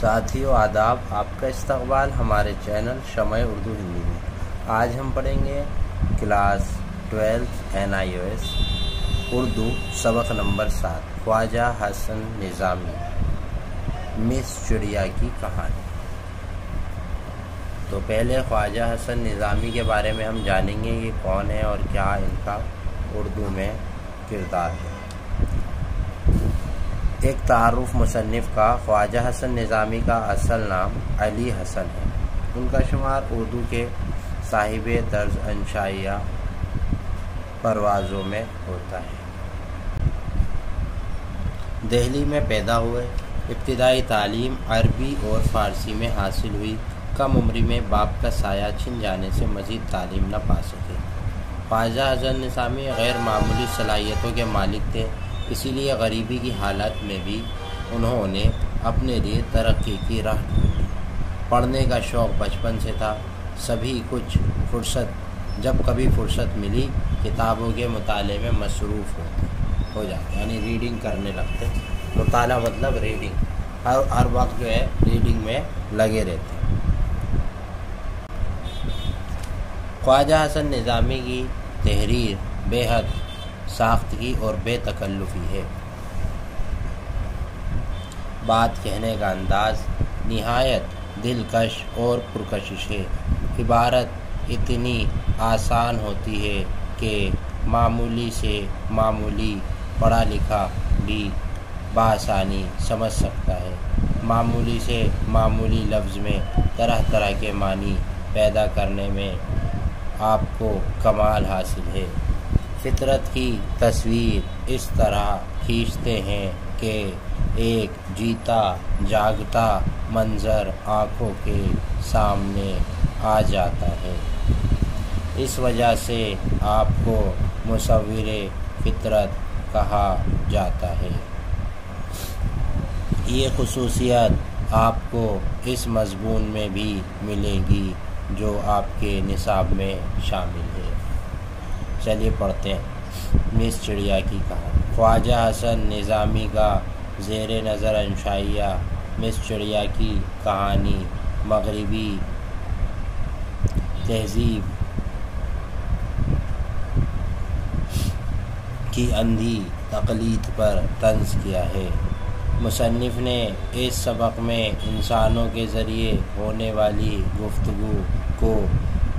साथियों आदाब, आपका इस्तकबाल हमारे चैनल शमाए उर्दू हिंदी में। आज हम पढ़ेंगे क्लास 12 NIOS उर्दू सबक नंबर 7 ख्वाजा हसन निज़ामी मिस चिड़िया की कहानी। तो पहले ख्वाजा हसन निज़ामी के बारे में हम जानेंगे कि कौन है और क्या इनका उर्दू में किरदार है। एक तारुफ मुसन्निफ़ का ख्वाजा हसन निज़ामी का असल नाम अली हसन है। उनका शुमार उर्दू के साहिब दर्ज अंशाइया परवाज़ों में होता है। दिल्ली में पैदा हुए। इब्तिदाई तालीम अरबी और फ़ारसी में हासिल हुई। कम उम्री में बाप का साया छिन जाने से मज़ीद तालीम न पा सके। ख्वाजा हसन निज़ामी गैर मामूली सलाहियतों के मालिक थे, इसीलिए गरीबी की हालत में भी उन्होंने अपने लिए तरक्की की राह ढूंढी। पढ़ने का शौक़ बचपन से था। सभी कुछ फुर्सत जब कभी फुर्सत मिली किताबों के मुताले में मसरूफ़ हो जाते, यानी रीडिंग करने लगते। मुताला मतलब रीडिंग, हर वक्त जो है रीडिंग में लगे रहते। ख्वाजा हसन निज़ामी की तहरीर बेहद साख्तगी और बेतकल्लुफ़ी है। बात कहने का अंदाज निहायत दिलकश और पुरकशिश है। इबारत इतनी आसान होती है कि मामूली से मामूली पढ़ा लिखा भी बासानी समझ सकता है। मामूली से मामूली लफ्ज़ में तरह तरह के मानी पैदा करने में आपको कमाल हासिल है। फितरत की तस्वीर इस तरह खींचते हैं कि एक जीता जागता मंज़र आँखों के सामने आ जाता है। इस वजह से आपको मुसव्विरे फितरत कहा जाता है। ये खुसूसियत आपको इस मज़मून में भी मिलेगी जो आपके निसाब में शामिल है। चलिए पढ़ते हैं मिस चिड़िया की कहानी। ख्वाजा हसन निज़ामी का ज़ेर नज़र अंशाइया मिस चिड़िया की कहानी मगरिबी तहजीब की अंधी तकलीद पर तंज़ किया है। मुसन्निफ़ ने इस सबक में इंसानों के ज़रिए होने वाली गुफ्तगू को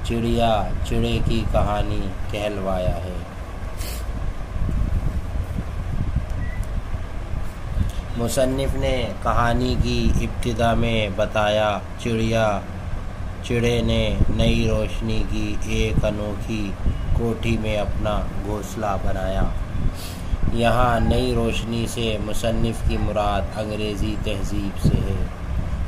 चिड़िया चिड़े की कहानी कहलवाया है। मुसन्निफ़ ने कहानी की इब्तिदा में बताया, चिड़िया चिड़े ने नई रोशनी की एक अनोखी कोठी में अपना घोंसला बनाया। यहाँ नई रोशनी से मुसन्निफ़ की मुराद अंग्रेज़ी तहजीब से है,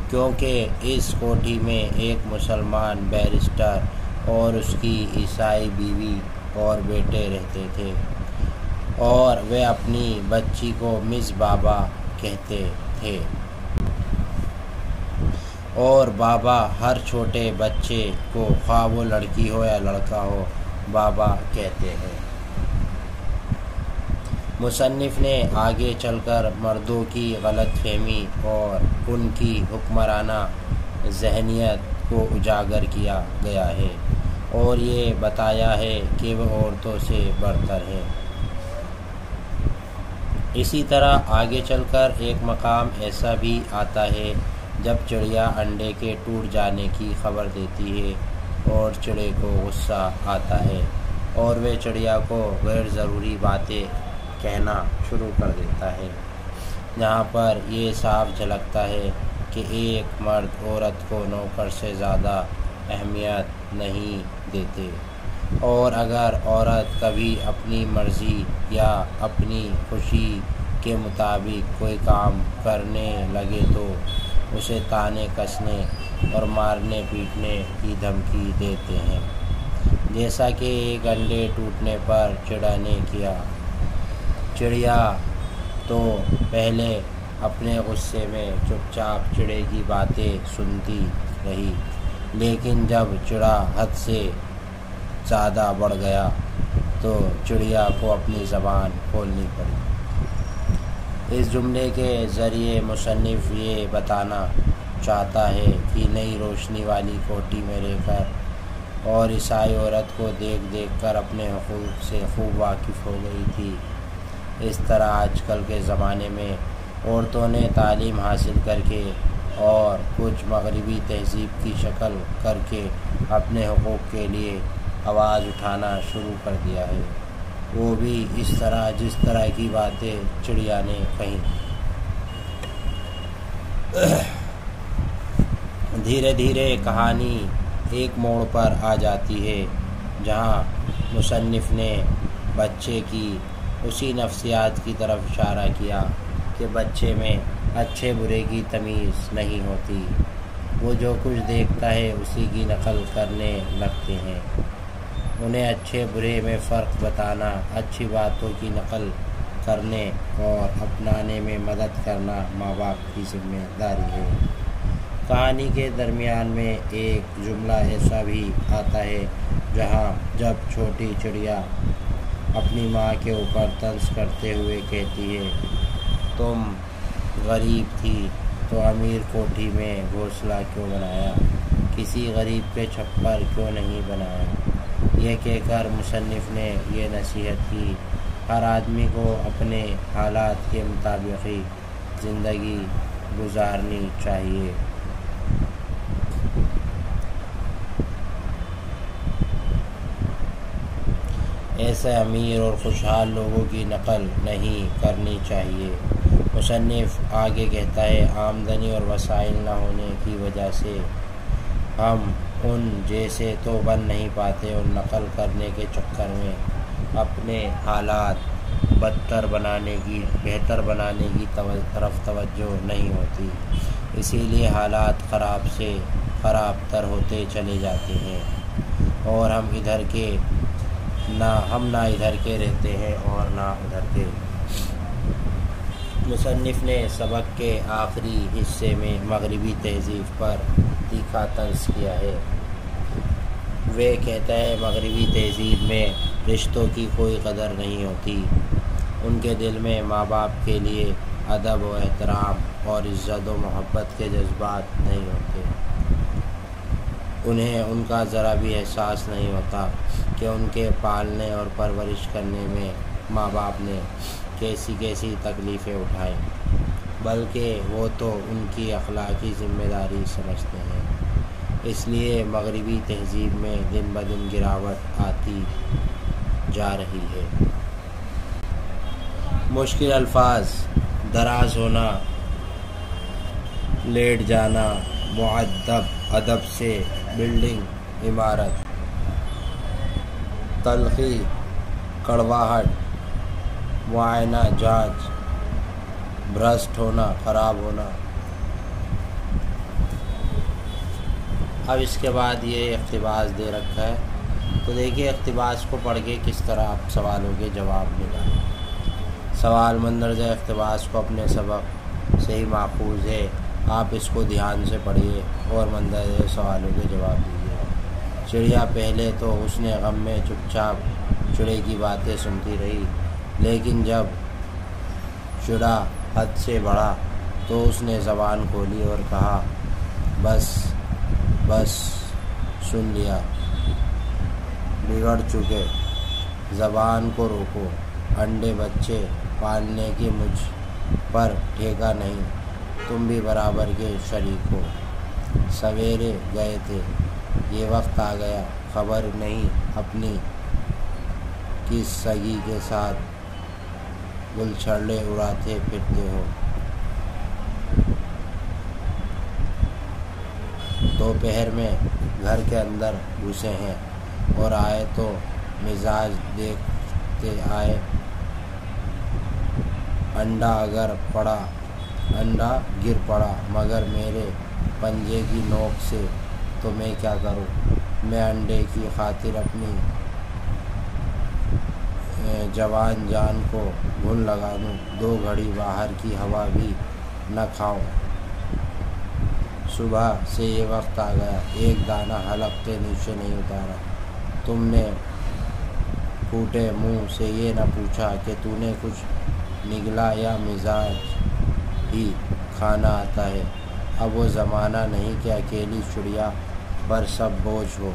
क्योंकि इस कोठी में एक मुसलमान बैरिस्टर और उसकी ईसाई बीवी और बेटे रहते थे और वे अपनी बच्ची को मिस बाबा कहते थे। और बाबा हर छोटे बच्चे को, ख्वाह वो लड़की हो या लड़का हो, बाबा कहते हैं। मुसन्निफ़ ने आगे चलकर मर्दों की गलतफहमी और उनकी हुक्मराना जहनियत को उजागर किया गया है और ये बताया है कि वह औरतों से बढ़तर है। इसी तरह आगे चलकर एक मकाम ऐसा भी आता है जब चिड़िया अंडे के टूट जाने की खबर देती है और चिड़े को गुस्सा आता है और वे चिड़िया को गैर ज़रूरी बातें कहना शुरू कर देता है। यहाँ पर ये साफ झलकता है कि एक मर्द औरत को नौकर से ज़्यादा अहमियत नहीं देते और अगर औरत कभी अपनी मर्ज़ी या अपनी खुशी के मुताबिक कोई काम करने लगे तो उसे ताने कसने और मारने पीटने की धमकी देते हैं, जैसा कि एक अंडे टूटने पर चिड़िया ने किया। चिड़िया तो पहले अपने गुस्से में चुपचाप चिड़े की बातें सुनती रही, लेकिन जब चिड़ा हद से ज़्यादा बढ़ गया तो चिड़िया को अपनी ज़बान खोलनी पड़ी। इस जुमले के ज़रिए मुसन्निफ़ ये बताना चाहता है कि नई रोशनी वाली कोठी में रहकर और ईसाई औरत को देख कर अपने हकूक़ से खूब वाकिफ़ हो गई थी। इस तरह आजकल के ज़माने में औरतों ने तालीम हासिल करके और कुछ मगरबी तहजीब की शक्ल करके अपने हकूक़ के लिए आवाज़ उठाना शुरू कर दिया है, वो भी इस तरह जिस तरह की बातें चिड़िया ने कहीं। धीरे धीरे कहानी एक मोड़ पर आ जाती है जहां मुसन्निफ़ ने बच्चे की उसी नफ्सियात की तरफ इशारा किया कि बच्चे में अच्छे बुरे की तमीज़ नहीं होती, वो जो कुछ देखता है उसी की नकल करने लगते हैं। उन्हें अच्छे बुरे में फ़र्क बताना, अच्छी बातों की नकल करने और अपनाने में मदद करना माँ बाप की जिम्मेदारी है। कहानी के दरमियान में एक जुमला ऐसा भी आता है जहाँ जब छोटी चिड़िया अपनी माँ के ऊपर तंज करते हुए कहती है, तुम गरीब थी तो अमीर कोठी में घोंसला क्यों बनाया, किसी गरीब पे छप्पर क्यों नहीं बनाया। यह कहकर मुसन्निफ़ ने यह नसीहत की, हर आदमी को अपने हालात के मुताबिक ही ज़िंदगी गुजारनी चाहिए। ऐसे अमीर और खुशहाल लोगों की नकल नहीं करनी चाहिए। मुसन्निफ़ आगे कहता है, आमदनी और वसाइल ना होने की वजह से हम उन जैसे तो बन नहीं पाते और नकल करने के चक्कर में अपने हालात बेहतर बनाने की तरफ तवज्जो नहीं होती, इसीलिए हालात ख़राब से ख़राब तर होते चले जाते हैं और हम ना इधर के रहते हैं और ना उधर के। मुसन्निफ़ ने सबक के आखिरी हिस्से में मगरिबी तहजीब पर तीखा तंज किया है। वे कहता है, मगरिबी तहजीब में रिश्तों की कोई कदर नहीं होती, उनके दिल में माँ बाप के लिए अदब व एहतराम और इज़्ज़त व मोहब्बत के जज्बात नहीं होते, उन्हें उनका ज़रा भी एहसास नहीं होता कि उनके पालने और परवरिश करने में माँ बाप ने कैसी कैसी तकलीफ़ें उठाएं, बल्कि वो तो उनकी अखलाकी ज़िम्मेदारी समझते हैं। इसलिए मगरिबी तहजीब में दिन ब दिन गिरावट आती जा रही है। मुश्किल अल्फाज, दराज होना, लेट जाना, मुअद्दब अदब से बिल्डिंग इमारत, तलखी कड़वाहट, मुआयना जांच, भ्रष्ट होना, ख़राब होना। अब इसके बाद ये इक़्तिबास दे रखा है, तो देखिए इक़्तिबास को पढ़ के किस तरह आप सवालों के जवाब निकालें। सवाल मंदरजा इक़्तिबास को अपने सबक से ही माखूज है, आप इसको ध्यान से पढ़िए और मंदरजा सवालों के जवाब दीजिए। चिड़िया पहले तो उसने गम में चुपचाप चिड़े की बातें सुनती रही, लेकिन जब चिड़ा हद से बढ़ा तो उसने ज़बान खोली और कहा, बस सुन लिया, बिगड़ चुके, ज़बान को रोको, अंडे बच्चे पालने की मुझ पर ठेका नहीं, तुम भी बराबर के शरीक हो। सवेरे गए थे, ये वक्त आ गया, खबर नहीं अपनी किस सगी के साथ गुलछड़े उड़ाते फिरते हो। दोपहर में घर के अंदर घुसे हैं और आए तो मिजाज देखते आए, अंडा गिर पड़ा मगर मेरे पंजे की नोक से, तो मैं क्या करूं, मैं अंडे की खातिर अपनी जवान जान को घुन लगा दूँ, दो घड़ी बाहर की हवा भी न खाऊं। सुबह से ये वक्त आ गया, एक दाना हलक के नीचे नहीं उतारा, तुमने फूटे मुंह से ये न पूछा कि तूने कुछ निगला या मिजाज ही खाना आता है, अब वो ज़माना नहीं कि अकेली चिड़िया पर सब बोझ हो।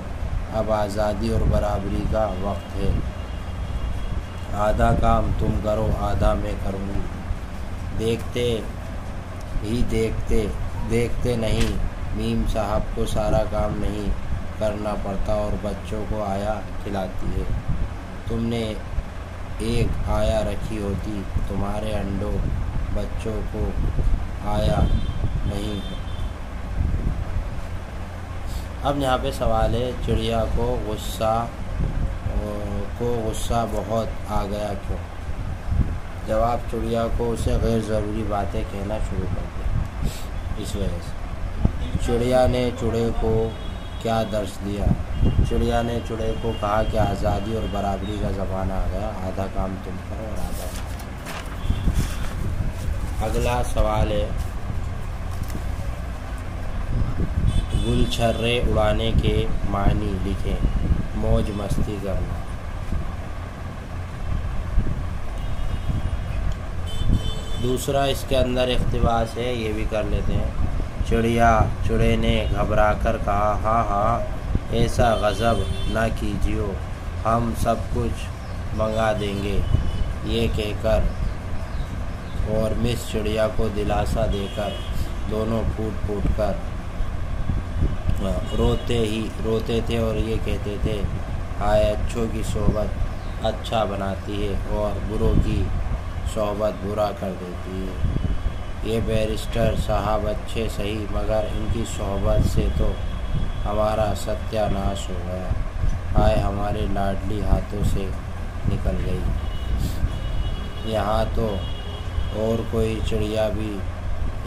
अब आज़ादी और बराबरी का वक्त है। आधा काम तुम करो, आधा मैं करूँगी। देखते नहीं मीम साहब को सारा काम नहीं करना पड़ता और बच्चों को आया खिलाती है। तुमने एक आया रखी होती, तुम्हारे अंडों बच्चों को आया नहीं। अब यहाँ पे सवाल है, चिड़िया को गुस्सा बहुत आ गया क्यों? जवाब, चिड़िया को उसे गैर ज़रूरी बातें कहना शुरू कर दी। इस वजह से चिड़िया ने चूहे को क्या दर्श दिया? चिड़िया ने चूहे को कहा कि आज़ादी और बराबरी का ज़माना आ गया, आधा काम तुम करो और आधा। अगला सवाल है, गुलछर्रे उड़ाने के मानी लिखें। मौज मस्ती करना। दूसरा इसके अंदर इख्तिबास है, ये भी कर लेते हैं। चुड़े ने घबराकर कहा, हाँ, ऐसा गज़ब ना कीजियो, हम सब कुछ मंगा देंगे। ये कहकर और मिस चिड़िया को दिलासा देकर दोनों फूट कर रोते थे और ये कहते थे, हाय अच्छों की सोहबत अच्छा बनाती है और बुरों की सोहबत बुरा कर देती है। ये बैरिस्टर साहब अच्छे सही मगर इनकी सोहबत से तो हमारा सत्यानाश हो गया। हाय हमारे लाडली हाथों से निकल गई। यहाँ तो और कोई चिड़िया भी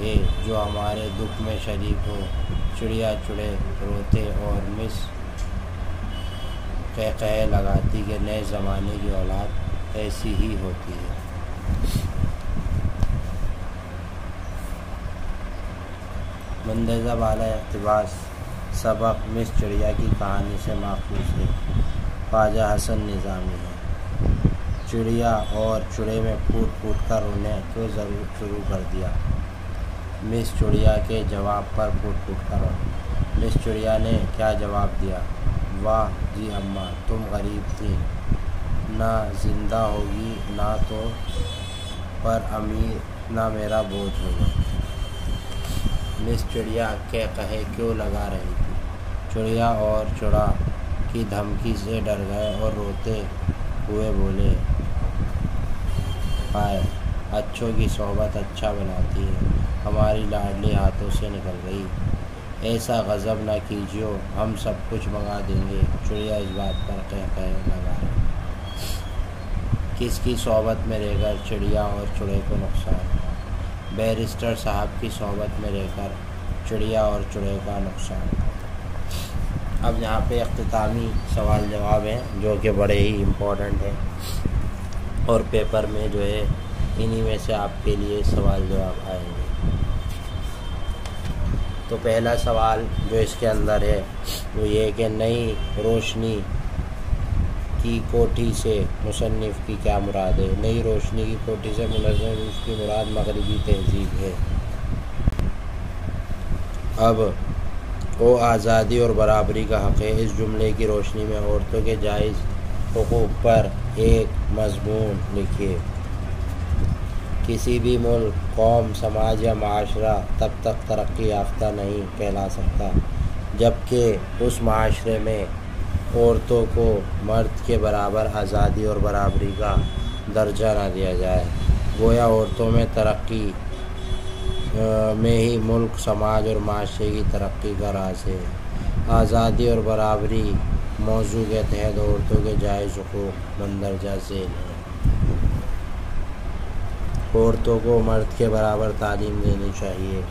है जो हमारे दुख में शरीक हो। चिड़िया चुड़े रोते और मिस कह लगाती कि नए ज़माने की औलाद ऐसी ही होती है। मंदरजा वाला इक़्तिबास सबक मिस चिड़िया की कहानी से माखूज है। ख्वाजा हसन निज़ामी है। चिड़िया और चुड़े में फूट कर रोने क्यों शुरू कर दिया? मिस चिड़िया के जवाब पर फूट कर मिस चिड़िया ने क्या जवाब दिया? वाह जी अम्मा, तुम गरीब थी, ना जिंदा होगी ना तो पर अमीर, ना मेरा बोझ होगा। मिस चिड़िया के कहे क्यों लगा रही थी? चिड़िया और चुड़ा की धमकी से डर गए और रोते हुए बोले, हाय अच्छों की सोहबत अच्छा बनाती है, हमारी लाडली हाथों से निकल गई। ऐसा गज़ब ना कीजियो, हम सब कुछ मंगा देंगे। चिड़िया इस बात पर कह लगा। किसकी सोहबत में रहकर चिड़िया और चुड़े को नुकसान? बैरिस्टर साहब की सोहबत में रहकर चिड़िया और चुड़े का नुकसान। अब यहाँ पे इख्तितामी सवाल जवाब हैं जो कि बड़े ही इम्पोर्टेंट हैं और पेपर में जो है इन्हीं में से आपके लिए सवाल जवाब आएंगे। तो पहला सवाल जो इसके अंदर है वो ये कि नई रोशनी की कोठी से मुसन्निफ़ की क्या मुराद है? नई रोशनी की कोठी से मुसन्निफ़ की मुराद मगरबी तहजीब है। अब वो आज़ादी और बराबरी का हक़ है। इस जुमले की रोशनी में औरतों के जायज़ हुकूक़ पर एक मज़मून लिखिए। किसी भी मुल्क, कौम, समाज या माशरा तब तक तरक्की याफ्ता नहीं कहला सकता जबकि उस माशरे में औरतों को मर्द के बराबर आज़ादी और बराबरी का दर्जा ना दिया जाए। गोया औरतों में तरक्की में ही मुल्क, समाज और माशरे की तरक्की का राज है। आज़ादी और बराबरी मौजू के तहत औरतों के जायज़ हुकूक़ मंदरजा से औरतों को मर्द के बराबर तालीम देनी चाहिए।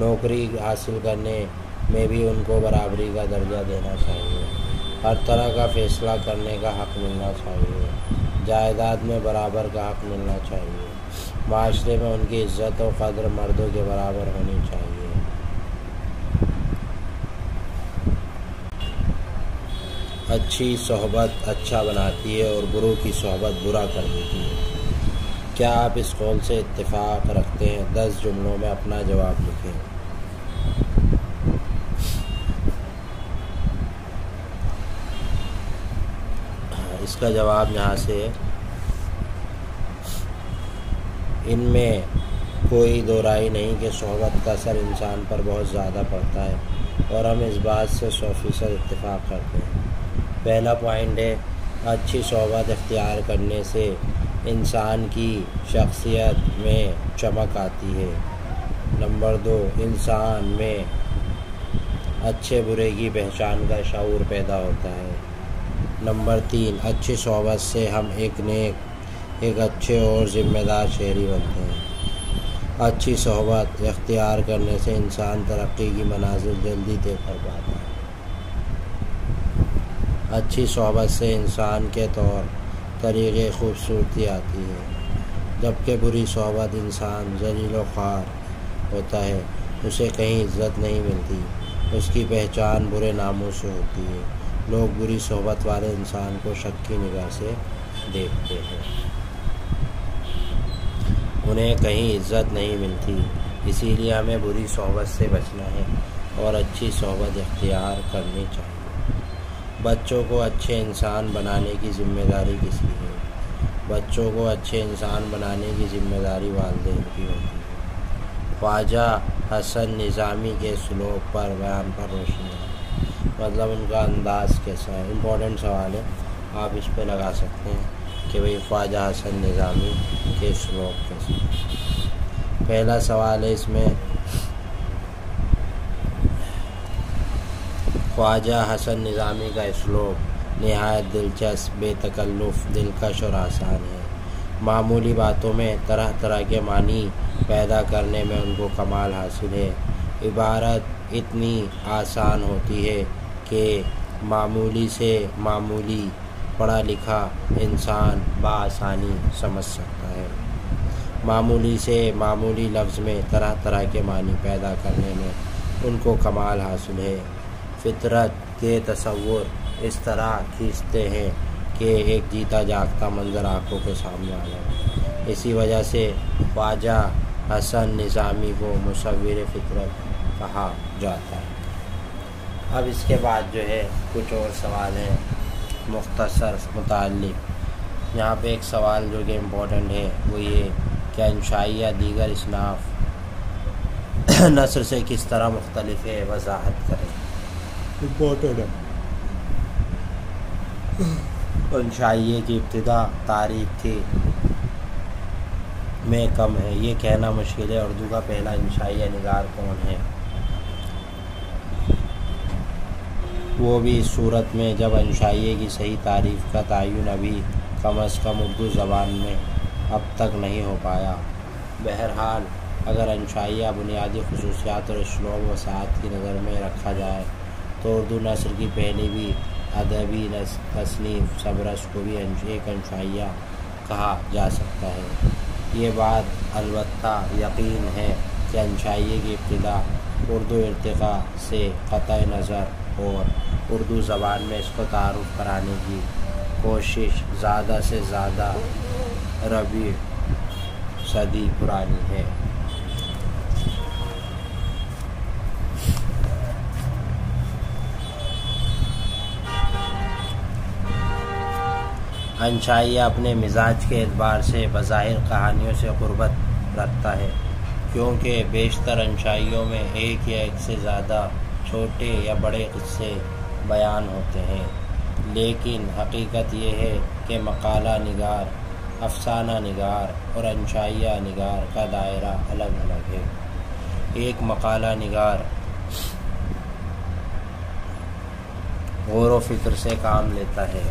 नौकरी हासिल करने में भी उनको बराबरी का दर्जा देना चाहिए। हर तरह का फैसला करने का हक़ मिलना चाहिए। जायदाद में बराबर का हक़ मिलना चाहिए। माशरे में उनकी इज्जत और कदर मर्दों के बराबर होनी चाहिए। अच्छी सोहबत अच्छा बनाती है और बुरों की सोहबत बुरा कर देती है। क्या आप इस कौल से इत्तेफाक रखते हैं? 10 जुमलों में अपना जवाब लिखें। इसका जवाब यहाँ से है, इनमें कोई दो राय नहीं कि सोहबत का असर इंसान पर बहुत ज़्यादा पड़ता है और हम इस बात से 100% इत्तेफाक करते हैं। पहला पॉइंट है, अच्छी सोहबत इख्तियार करने से इंसान की शख्सियत में चमक आती है। नंबर 2, इंसान में अच्छे बुरे की पहचान का शऊर पैदा होता है। नंबर 3, अच्छी सोहबत से हम एक नेक, एक अच्छे और ज़िम्मेदार शहरी बनते हैं। अच्छी सोहबत इख्तियार करने से इंसान तरक्की की मनाजिल जल्दी तय कर पाता है। अच्छी सोहबत से इंसान के तौर तरीक़े खूबसूरती आती है, जबकि बुरी सोहबत इंसान ज़लील व ख़ार होता है, उसे कहीं इज्जत नहीं मिलती, उसकी पहचान बुरे नामों से होती है। लोग बुरी सोहबत वाले इंसान को शक की निगाह से देखते हैं, उन्हें कहीं इज्जत नहीं मिलती। इसीलिए हमें बुरी सोहबत से बचना है और अच्छी सोहबत इख्तियार करनी चाहिए। बच्चों को अच्छे इंसान बनाने की जिम्मेदारी किसकी है? बच्चों को अच्छे इंसान बनाने की जिम्मेदारी वालिदैन की होती है। ख्वाजा हसन निज़ामी के स्लोक पर बयान पर रोशनी है, मतलब उनका अंदाज़ कैसा है। इम्पोर्टेंट सवाल है, आप इस पे लगा सकते हैं कि भाई ख्वाजा हसन निज़ामी के स्लोक कैसे है। पहला सवाल है इसमें, ख्वाजा हसन निज़ामी का स्लोक नहायत दिलचस्प, बेतकल्लुफ़, दिलकश और आसान है। मामूली बातों में तरह तरह के मानी पैदा करने में उनको कमाल हासिल है। इबारत इतनी आसान होती है कि मामूली से मामूली पढ़ा लिखा इंसान बआसानी समझ सकता है। मामूली से मामूली लफ्ज़ में तरह तरह के मानी पैदा करने में उनको कमाल हासिल है। फितरत के तसव्वुर इस तरह खींचते हैं कि एक जीता जागता मंजर आंखों के सामने आ जाए। इसी वजह से ख्वाजा हसन निज़ामी को मुसव्विर फितरत कहा जाता है। अब इसके बाद जो है कुछ और सवाल हैं मुख्तसर मुताल्लिक़। यहाँ पे एक सवाल जो कि इम्पोर्टेंट है वो ये, क्या इंशाई या दीगर इसनाफ नसर से किस तरह मुख्तलिफ है, वजाहत करें। इम्पोर्टेंट है। इंशाइये की इब्तिदा तारीख थी में कम है, ये कहना मुश्किल है। उर्दू का पहला इंशाइया निगार कौन है, वो भी इस सूरत में जब इंशाइये की सही तारीफ का तयन अभी कम अज़ कम उर्दू ज़बान में अब तक नहीं हो पाया। बहरहाल अगर इंशाइया बुनियादी खसूसियात और इसलोब वसात की नज़र में रखा जाए तो उर्दू नस्र की पहली भी अदबी तसनीफ़ सबरस को भी एक इंशाइया कहा जा सकता है। ये बात अलबत्ता यकीन है कि इंशाइये की इब्तिदा उर्दू इर्तिका से क़तई नज़र और उर्दू ज़बान में इसको तारुफ़ कराने की कोशिश ज़्यादा से ज़्यादा रबी सदी पुरानी है। इंशाइया अपने मिजाज के एतबार से बज़ाहिर कहानियों से क़ुर्बत रखता है, क्योंकि बेशतर इंशाइयों में एक या एक से ज़्यादा छोटे या बड़े क़िस्से बयान होते हैं। लेकिन हकीकत यह है कि मकाला निगार, अफसाना निगार और इंशाइया निगार का दायरा अलग अलग है। एक मकाला निगार गौर व फिक्र से काम लेता है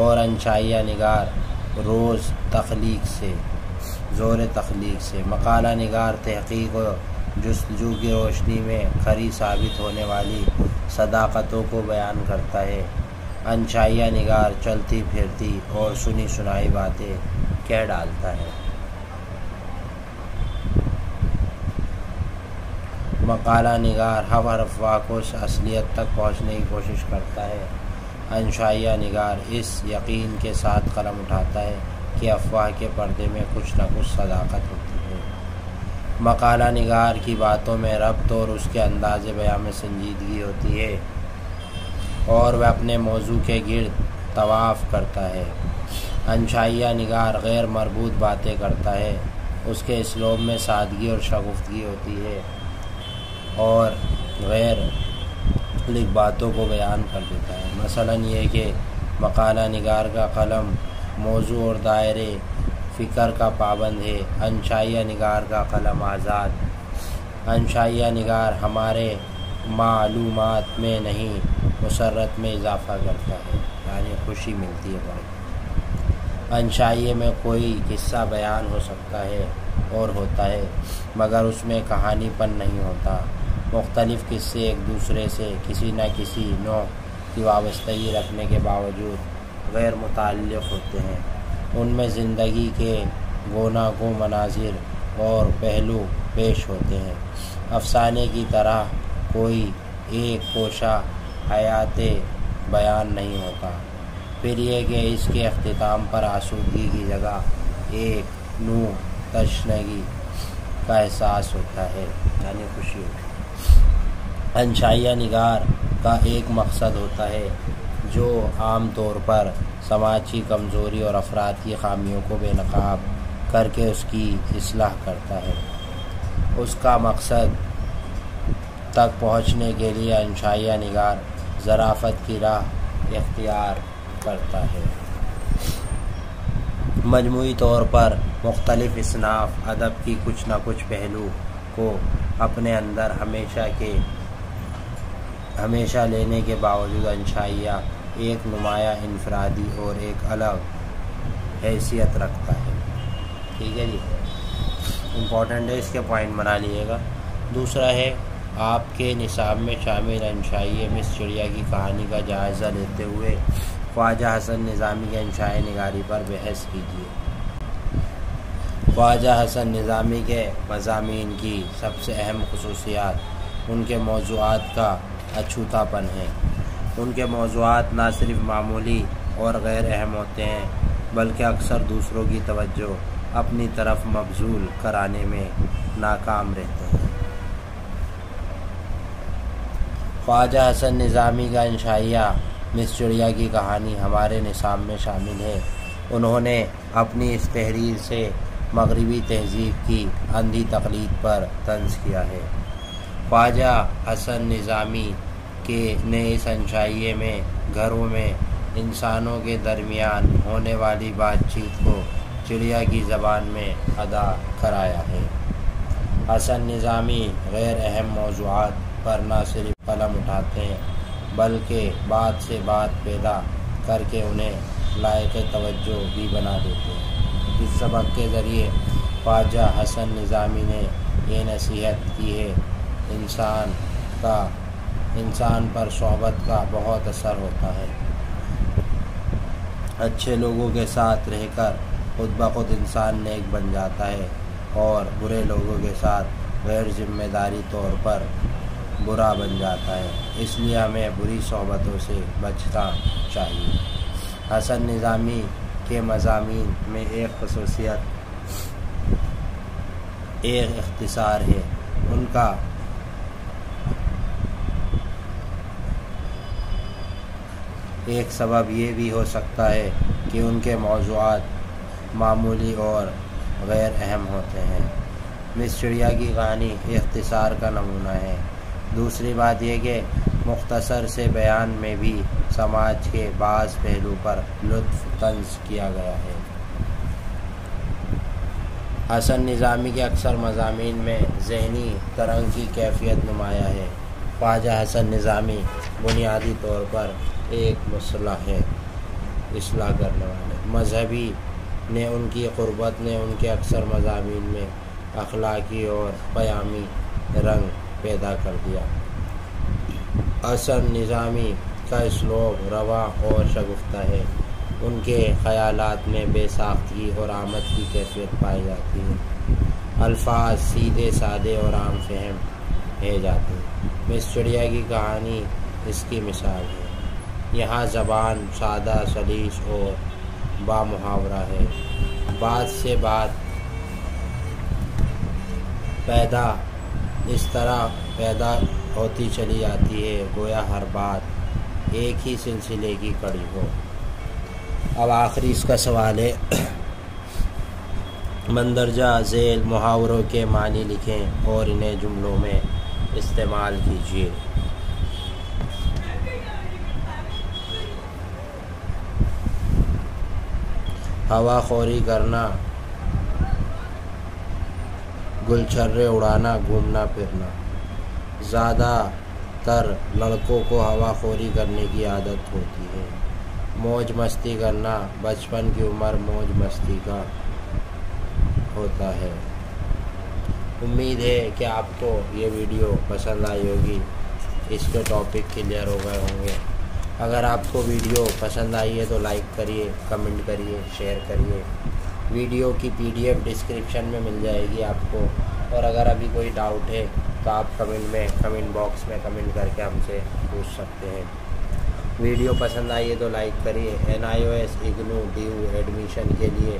और इंशाइया निगार रोज़ तख्लीक से, ज़ोर तख्लीक से। मकाला निगार तहक़ीक़ और जुस्तजू की रोशनी में खरी साबित होने वाली सदाकतों को बयान करता है। इंशाइया निगार चलती फिरती और सुनी सुनाई बातें कह डालता है। मकाला निगार हर अफवाह को असलियत तक पहुँचने की कोशिश करता है। इंशाइया निगार इस यकीन के साथ कलम उठाता है कि अफवाह के पर्दे में कुछ न कुछ सदाकत होती है। मकाला निगार की बातों में रब्त और उसके अंदाज़ बयां में संजीदगी होती है और वह अपने मौजू के गिर्द तवाफ़ करता है। अनशाइया निगार गैर मरबूत बातें करता है, उसके इसलोब में सादगी और शगुफ्तगी होती है और गैर लिख बातों को बयान कर देता है। मसलन ये कि मकाला निगार का कलम मौजू और दायरे फ़िक्र का पाबंद है, अनशाइया निगार का कलम आज़ाद। अनशाइया निगार हमारे मालूमात में नहीं मुसरत में इजाफ़ा करता है, यानी खुशी मिलती है बड़ी। अनशाइये में कोई किस्सा बयान हो सकता है और होता है, मगर उसमें कहानीपन नहीं होता। मुख्तलिफ़ किस्से एक दूसरे से किसी न किसी नौ की वाबस्तगी रखने के बावजूद गैर मुताल्लिक़ होते हैं। उनमें ज़िंदगी के गोनागो मनाजिर और पहलू पेश होते हैं। अफसाने की तरह कोई एक कोशा हयात बयान नहीं होता। फिर यह कि इसके अख्तिताम पर आसूदगी की जगह एक नू तशनगी का एहसास होता है, यानी खुशी होती। अनशाइया निगार का एक मकसद होता है जो आम तौर पर समाजी कमज़ोरी और अफराद की खामियों को बेनकाब करके उसकी इस्लाह करता है। उसका मकसद तक पहुँचने के लिए अनशाइया निगार ज़राफ़त की राह इख्तियार करता है। मजमूई तौर पर मुख्तलिफ़ इसनाफ़ अदब की कुछ ना कुछ पहलू को अपने अंदर हमेशा लेने के बावजूद अनशाइया एक नुमाया इनफरादी और एक अलग हैसियत रखता है। ठीक है जी, इम्पॉर्टेंट है, इसके पॉइंट बना लीजिएगा। दूसरा है आपके निसाब में शामिल अनशाइये मिस चिड़िया की कहानी का जायज़ा लेते हुए ख्वाजा हसन निज़ामी के अनशाए निगारी पर बहस कीजिए। ख्वाजा हसन निज़ामी के मज़ामीन की सबसे अहम खसूसियात उनके मौज़ूआत का अछूतापन है। उनके मौज़ूआत ना सिर्फ मामूली और गैर अहम होते हैं, बल्कि अक्सर दूसरों की तवज्जो अपनी तरफ मबजूल कराने में नाकाम रहते हैं। ख्वाजा हसन निज़ामी का अनशाइया मिस चिड़िया की कहानी हमारे निसाब में शामिल है। उन्होंने अपनी इस तहरीर से मगरबी तहजीब की अंधी तकलीद पर तंज किया है। ख्वाजा हसन निज़ामी ने इस अनशाइये में घरों में इंसानों के दरमियान होने वाली बातचीत को चिड़िया की ज़बान में अदा कराया है। हसन निज़ामी गैर अहम मौज़ूआत पर ना सिर्फ कलम उठाते हैं, बल्कि बात से बात पैदा करके उन्हें लायक तवज्जो भी बना देते हैं। इस सबक के ज़रिए ख्वाजा हसन निज़ामी ने यह नसीहत की है, इंसान पर सोहबत का बहुत असर होता है। अच्छे लोगों के साथ रहकर खुद ब खुद इंसान नेक बन जाता है और बुरे लोगों के साथ गैर जिम्मेदारी तौर पर बुरा बन जाता है। इसलिए हमें बुरी सोहबतों से बचना चाहिए। हसन निज़ामी के मज़ामीन में एक खसूसियत एक इख्तिसार है। उनका एक सबब ये भी हो सकता है कि उनके मौज़ूआत मामूली और गैर अहम होते हैं। मिस चिड़िया की कहानी इख्तिसार का नमूना है। दूसरी बात यह कि मुख्तसर से बयान में भी समाज के बाज़ पहलू पर लुत्फ़ तंज़ किया गया है। हसन निज़ामी के अक्सर मज़ामीन में ज़हनी तरंग की कैफियत नुमाया है। ख्वाजा हसन निज़ामी बुनियादी तौर पर एक मुसलह है, इस्लाह करने वाले। मजहबी ने उनकी क़ुर्बत ने उनके अक्सर मज़ामीन में अखलाकी और क़यामी रंग पैदा कर दिया। हसन निज़ामी का स्लोग रवा और शगुफ्ता है। उनके ख़यालात में बेसाख्तगी और आमद की कैफियत पाई जाती है। अल्फाज सीधे सादे और आम फहम है जाते हैं। मिस चिड़िया की कहानी इसकी मिसाल है। यहाँ ज़बान सादा सलीस और बामुहावरा है। बात से बात इस तरह पैदा होती चली जाती है, गोया हर बात एक ही सिलसिले की कड़ी हो। अब आखिरी इसका सवाल है, मंदरजा झेल मुहावरों के मानी लिखें और इन्हें जुमलों में इस्तेमाल कीजिए। हवाखोरी करना, गुलछर्रे उड़ाना, घूमना फिरना। ज़्यादातर लड़कों को हवाखोरी करने की आदत होती है। मौज मस्ती करना, बचपन की उम्र मौज मस्ती का होता है। उम्मीद है कि आपको ये वीडियो पसंद आई होगी, इसके टॉपिक क्लियर हो गए होंगे। अगर आपको वीडियो पसंद आई है तो लाइक करिए, कमेंट करिए, शेयर करिए। वीडियो की PDF डिस्क्रिप्शन में मिल जाएगी आपको। और अगर अभी कोई डाउट है तो आप कमेंट बॉक्स में कमेंट करके हमसे पूछ सकते हैं। वीडियो पसंद आई है तो लाइक करिए। NIOS IGNOU DU एडमिशन के लिए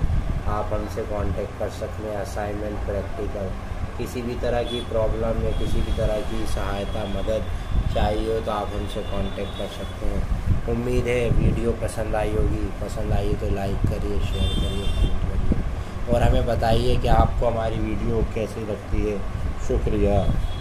आप हमसे कांटेक्ट कर सकते हैं। असाइनमेंट, प्रैक्टिकल, किसी भी तरह की प्रॉब्लम या किसी भी तरह की सहायता, मदद चाहिए हो तो आप हमसे कांटेक्ट कर सकते हैं। उम्मीद है वीडियो पसंद आई होगी। पसंद आई है तो लाइक करिए, शेयर करिए, कमेंट करिए और हमें बताइए कि आपको हमारी वीडियो कैसी लगती है। शुक्रिया।